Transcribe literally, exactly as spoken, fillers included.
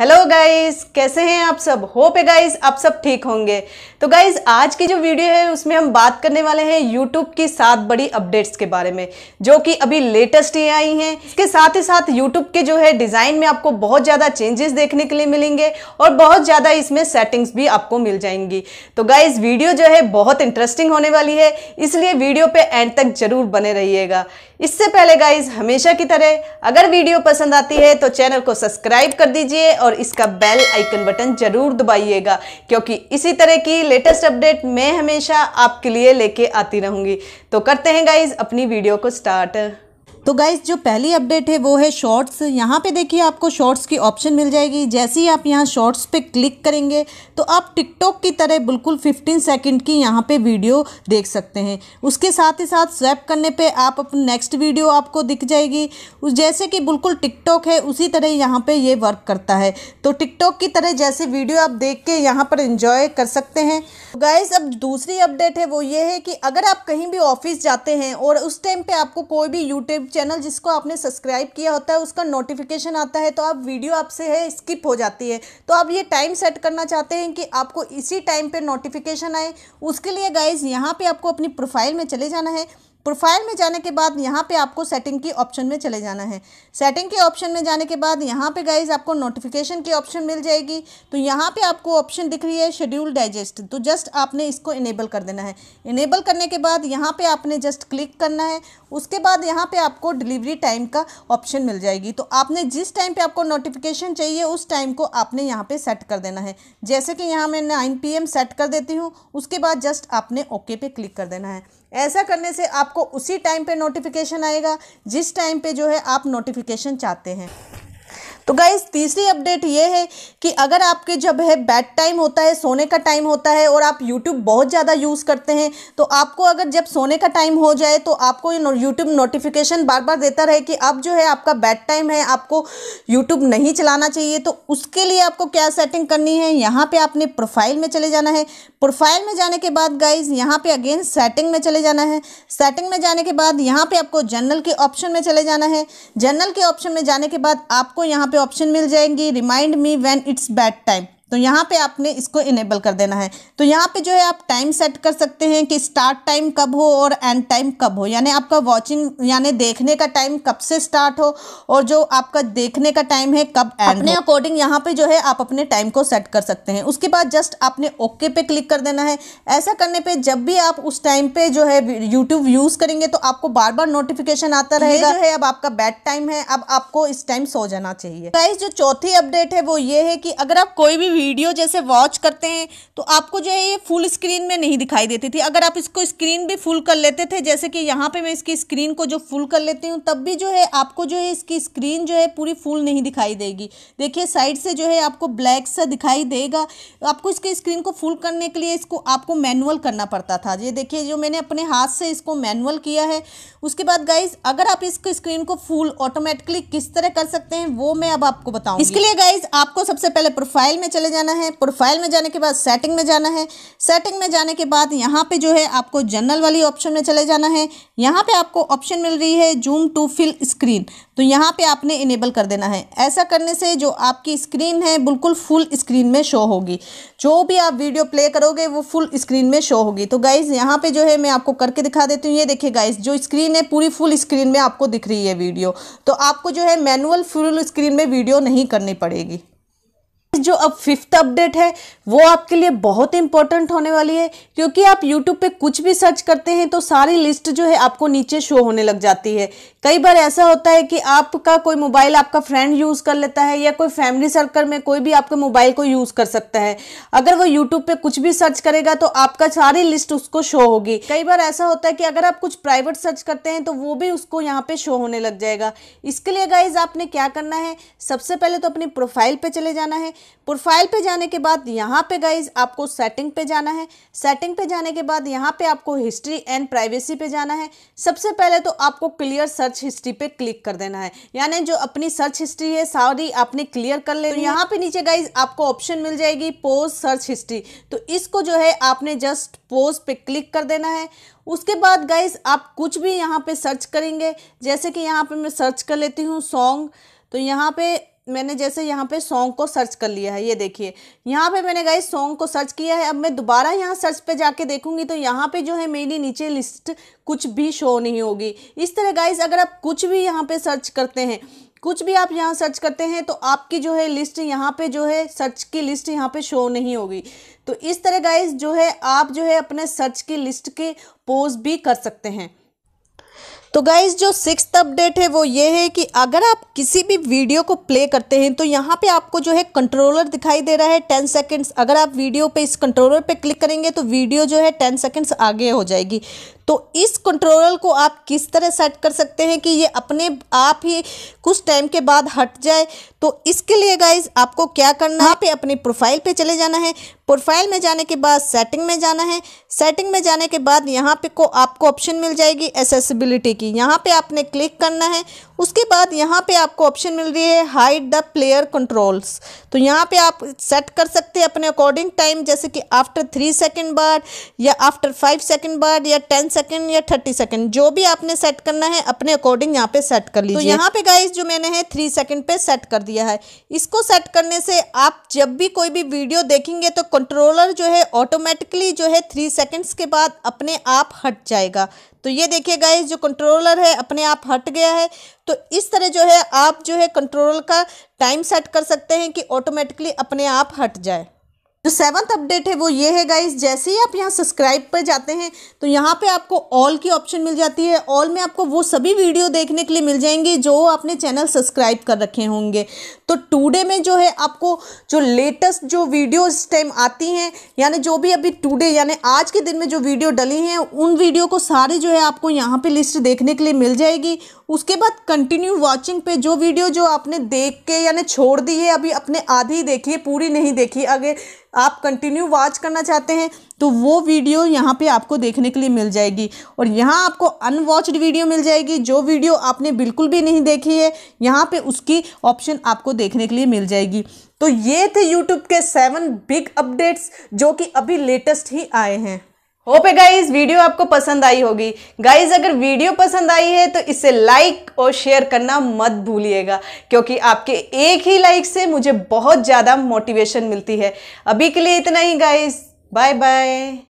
Hello guys, कैसे हैं आप सब। होप है गाइस आप सब ठीक होंगे। तो गाइस आज की जो वीडियो है उसमें हम बात करने वाले हैं यूट्यूब की सात बड़ी अपडेट्स के बारे में जो कि अभी लेटेस्ट ही आई हैं। इसके साथ ही साथ यूट्यूब के जो है डिज़ाइन में आपको बहुत ज़्यादा चेंजेस देखने के लिए मिलेंगे और बहुत ज़्यादा इसमें सेटिंग्स भी आपको मिल जाएंगी। तो गाइस वीडियो जो है बहुत इंटरेस्टिंग होने वाली है, इसलिए वीडियो पर एंड तक ज़रूर बने रहिएगा। इससे पहले गाइस हमेशा की तरह अगर वीडियो पसंद आती है तो चैनल को सब्सक्राइब कर दीजिए और इसका बेल आइकन बटन जरूर दबाइएगा, क्योंकि इसी तरह की लेटेस्ट अपडेट मैं हमेशा आपके लिए लेके आती रहूंगी। तो करते हैं गाइज अपनी वीडियो को स्टार्ट। तो गाइज जो पहली अपडेट है वो है शॉर्ट्स। यहाँ पे देखिए आपको शॉर्ट्स की ऑप्शन मिल जाएगी। जैसे ही आप यहाँ शॉर्ट्स पे क्लिक करेंगे तो आप टिकटॉक की तरह बिल्कुल पंद्रह सेकंड की यहाँ पे वीडियो देख सकते हैं। उसके साथ ही साथ स्वैप करने पे आप अपनी नेक्स्ट वीडियो आपको दिख जाएगी। जैसे कि बिल्कुल टिकटॉक है उसी तरह यहाँ पर ये वर्क करता है। तो टिकटॉक की तरह जैसे वीडियो आप देख के यहाँ पर इंजॉय कर सकते हैं। गाइज अब दूसरी अपडेट है वो ये है कि अगर आप कहीं भी ऑफिस जाते हैं और उस टाइम पर आपको कोई भी यूट्यूब चैनल जिसको आपने सब्सक्राइब किया होता है उसका नोटिफिकेशन आता है तो आप वीडियो आपसे है स्किप हो जाती है। तो आप ये टाइम सेट करना चाहते हैं कि आपको इसी टाइम पे नोटिफिकेशन आए। उसके लिए गाइज यहाँ पे आपको अपनी प्रोफाइल में चले जाना है। प्रोफाइल में जाने के बाद यहाँ पे आपको सेटिंग की ऑप्शन में चले जाना है। सेटिंग के ऑप्शन में जाने के बाद यहाँ पे गाइज आपको नोटिफिकेशन की ऑप्शन मिल जाएगी। तो यहाँ पे आपको ऑप्शन दिख रही है शेड्यूल डाइजेस्ट। तो जस्ट आपने इसको इनेबल कर देना है। इनेबल करने के बाद यहाँ पे आपने जस्ट क्लिक करना है। उसके बाद यहाँ पे आपको डिलीवरी टाइम का ऑप्शन मिल जाएगी। तो आपने जिस टाइम पर आपको नोटिफिकेशन चाहिए उस टाइम को आपने यहाँ पर सेट कर देना है। जैसे कि यहाँ मैं नाइन पी एम सेट कर देती हूँ। उसके बाद जस्ट आपने ओके पे क्लिक कर देना है। ऐसा करने से आपको उसी टाइम पे नोटिफिकेशन आएगा जिस टाइम पे जो है आप नोटिफिकेशन चाहते हैं। तो गाइज़ तीसरी अपडेट ये है कि अगर आपके जब है बेड टाइम होता है, सोने का टाइम होता है और आप YouTube बहुत ज़्यादा यूज़ करते हैं तो आपको अगर जब सोने का टाइम हो जाए तो आपको YouTube नोटिफिकेशन बार बार देता रहे कि अब जो है आपका बेड टाइम है, आपको YouTube नहीं चलाना चाहिए। तो उसके लिए आपको क्या सेटिंग करनी है, यहाँ पर आपने प्रोफाइल में चले जाना है। प्रोफाइल में जाने के बाद गाइज़ यहाँ पर अगेन सेटिंग में चले जाना है। सेटिंग में जाने के बाद यहाँ पर आपको जनरल के ऑप्शन में चले जाना है। जनरल के ऑप्शन में जाने के बाद आपको यहाँ ऑप्शन मिल जाएंगी remind me when it's bed time. तो यहाँ पे आपने इसको इनेबल कर देना है। तो यहाँ पे जो है आप टाइम सेट कर सकते हैं कि स्टार्ट टाइम कब हो और एंड टाइम कब हो, यानी आपका वॉचिंग यानी देखने का टाइम कब से स्टार्ट हो और जो आपका देखने का टाइम है कब एंड। अपने अकॉर्डिंग यहाँ पे जो है आप अपने टाइम को सेट कर सकते हैं। उसके बाद जस्ट आपने ओके पे क्लिक कर देना है। ऐसा करने पर जब भी आप उस टाइम पर जो है यूट्यूब यूज़ करेंगे तो आपको बार बार नोटिफिकेशन आता रहेगा जो है अब आपका बेड टाइम है, अब आपको इस टाइम सो जाना चाहिए। गाइस जो चौथी अपडेट है वो ये है कि अगर आप कोई भी वीडियो जैसे वॉच करते हैं तो आपको जो है ये फुल स्क्रीन में नहीं दिखाई देती थी। अगर आप इसको स्क्रीन भी फुल कर लेते थे, जैसे कि यहाँ पे मैं इसकी स्क्रीन को जो फुल कर लेती हूँ, तब भी जो है आपको जो है इसकी स्क्रीन जो है पूरी फुल नहीं दिखाई देगी। देखिए साइड से जो है आपको ब्लैक सा दिखाई देगा। आपको इसकी स्क्रीन को फुल करने के लिए इसको आपको मैनुअल करना पड़ता था। ये देखिए जो मैंने अपने हाथ से इसको मैनुअल किया है। उसके बाद गाइज अगर आप इसको स्क्रीन को फुल ऑटोमेटिकली किस तरह कर सकते हैं वो मैं अब आपको बताऊँगी। इसके लिए गाइज आपको सबसे पहले प्रोफाइल में चले जाना है। प्रोफाइल में जाने के बाद सेटिंग में जाना है। सेटिंग में जाने के बाद यहाँ पे जो है आपको जनरल वाली ऑप्शन में चले जाना है। यहाँ पे आपको ऑप्शन मिल रही है जूम टू फिल स्क्रीन। तो यहाँ पे आपने इनेबल कर देना है। ऐसा करने से जो आपकी स्क्रीन है बिल्कुल फुल स्क्रीन में शो होगी। जो भी आप वीडियो प्ले करोगे वो फुल स्क्रीन में शो होगी। तो गाइज़ यहाँ पे जो है मैं आपको करके दिखा देती हूँ। ये देखिए गाइज़ जो स्क्रीन है पूरी फुल स्क्रीन में आपको दिख रही है वीडियो। तो आपको जो है मैनुअल फुल स्क्रीन में वीडियो नहीं करनी पड़ेगी। जो अब फिफ्थ अपडेट है वो आपके लिए बहुत इंपॉर्टेंट होने वाली है, क्योंकि आप YouTube पे कुछ भी सर्च करते हैं तो सारी लिस्ट जो है आपको नीचे शो होने लग जाती है। कई बार ऐसा होता है कि आपका कोई मोबाइल आपका फ्रेंड यूज़ कर लेता है या कोई फैमिली सर्कल में कोई भी आपके मोबाइल को यूज़ कर सकता है। अगर वो यूट्यूब पे कुछ भी सर्च करेगा तो आपका सारी लिस्ट उसको शो होगी। कई बार ऐसा होता है कि अगर आप कुछ प्राइवेट सर्च करते हैं तो वो भी उसको यहाँ पे शो होने लग जाएगा। इसके लिए गाइज आपने क्या करना है, सबसे पहले तो अपनी प्रोफाइल पे चले जाना है। प्रोफाइल पे जाने के बाद यहाँ पे गाइज आपको सेटिंग पे जाना है। सेटिंग पे जाने के बाद यहाँ पे आपको हिस्ट्री एंड प्राइवेसी पे जाना है। सबसे पहले तो आपको क्लियर सर्च हिस्ट्री पे क्लिक कर देना है, यानी जो अपनी सर्च हिस्ट्री है सारी आपने क्लियर कर लेनी है। यहाँ पे नीचे गाइज आपको ऑप्शन मिल जाएगी पोज सर्च हिस्ट्री। तो इसको जो है आपने जस्ट पोज पे क्लिक कर देना है। उसके बाद गाइज आप कुछ भी यहाँ पे सर्च करेंगे, जैसे कि यहाँ पे मैं सर्च कर लेती हूँ सॉन्ग। तो यहाँ पे मैंने जैसे यहाँ पे सॉन्ग को सर्च कर लिया है, ये देखिए यहाँ पे मैंने गाइस सॉन्ग को सर्च किया है। अब मैं दोबारा यहाँ सर्च पे जाके देखूंगी तो यहाँ पे जो है मेरी नीचे लिस्ट कुछ भी शो नहीं होगी। इस तरह गाइस अगर आप कुछ भी यहाँ पे सर्च करते हैं, कुछ भी आप यहाँ सर्च करते हैं तो आपकी जो है लिस्ट यहाँ पे जो है सर्च की लिस्ट यहाँ पे शो नहीं होगी। तो इस तरह गाइस जो है आप जो है अपने सर्च की लिस्ट के पोस्ट भी कर सकते हैं। तो गाइज़ जो सिक्स्थ अपडेट है वो ये है कि अगर आप किसी भी वीडियो को प्ले करते हैं तो यहाँ पे आपको जो है कंट्रोलर दिखाई दे रहा है टेन सेकंड्स। अगर आप वीडियो पे इस कंट्रोलर पे क्लिक करेंगे तो वीडियो जो है टेन सेकंड्स आगे हो जाएगी। तो इस कंट्रोलर को आप किस तरह सेट कर सकते हैं कि ये अपने आप ही कुछ टाइम के बाद हट जाए। तो इसके लिए गाइज़ आपको क्या करना है, पे अपनी प्रोफाइल पे चले जाना है। प्रोफाइल में जाने के बाद सेटिंग में जाना है। सेटिंग में जाने के बाद यहाँ पे को आपको ऑप्शन मिल जाएगी एसेसिबिलिटी की, यहाँ पे आपने क्लिक करना है। उसके बाद यहाँ पे आपको ऑप्शन मिल रही है हाइड द प्लेयर कंट्रोल्स। तो यहाँ पे आप सेट कर सकते हैं अपने अकॉर्डिंग टाइम, जैसे कि आफ्टर थ्री सेकेंड बाद या आफ्टर फाइव सेकेंड बाद या टेन सेकेंड या थर्टी सेकेंड, जो भी आपने सेट करना है अपने अकॉर्डिंग यहाँ पे सेट कर लीजिए। तो यहाँ पे गाइज जो मैंने है थ्री सेकेंड पे सेट कर दिया है। इसको सेट करने से आप जब भी कोई भी वीडियो देखेंगे तो कंट्रोलर जो है ऑटोमेटिकली जो है थ्री सेकेंड्स के बाद अपने आप हट जाएगा। तो ये देखिए गाइज जो कंट्रोलर है अपने आप हट गया है। तो इस तरह जो है आप जो है कंट्रोलर का टाइम सेट कर सकते हैं कि ऑटोमेटिकली अपने आप हट जाए। जो सेवंथ अपडेट है वो ये है गाइस, जैसे ही आप यहाँ सब्सक्राइब पर जाते हैं तो यहाँ पे आपको ऑल की ऑप्शन मिल जाती है। ऑल में आपको वो सभी वीडियो देखने के लिए मिल जाएंगी जो आपने चैनल सब्सक्राइब कर रखे होंगे। तो टुडे में जो है आपको जो लेटेस्ट जो वीडियो इस टाइम आती हैं, यानी जो भी अभी टुडे यानी आज के दिन में जो वीडियो डली हैं, उन वीडियो को सारे जो है आपको यहाँ पर लिस्ट देखने के लिए मिल जाएगी। उसके बाद कंटिन्यू वॉचिंग पे जो वीडियो जो आपने देख के यानी छोड़ दी है, अभी अपने आधी देखी है, पूरी नहीं देखी, अगर आप कंटिन्यू वॉच करना चाहते हैं तो वो वीडियो यहाँ पे आपको देखने के लिए मिल जाएगी। और यहाँ आपको अनवॉच्ड वीडियो मिल जाएगी, जो वीडियो आपने बिल्कुल भी नहीं देखी है यहाँ पे उसकी ऑप्शन आपको देखने के लिए मिल जाएगी। तो ये थे यूट्यूब के सेवन बिग अपडेट्स जो कि अभी लेटेस्ट ही आए हैं। होप है गाइज वीडियो आपको पसंद आई होगी। गाइज अगर वीडियो पसंद आई है तो इसे लाइक और शेयर करना मत भूलिएगा, क्योंकि आपके एक ही लाइक से मुझे बहुत ज़्यादा मोटिवेशन मिलती है। अभी के लिए इतना ही गाइज, बाय बाय।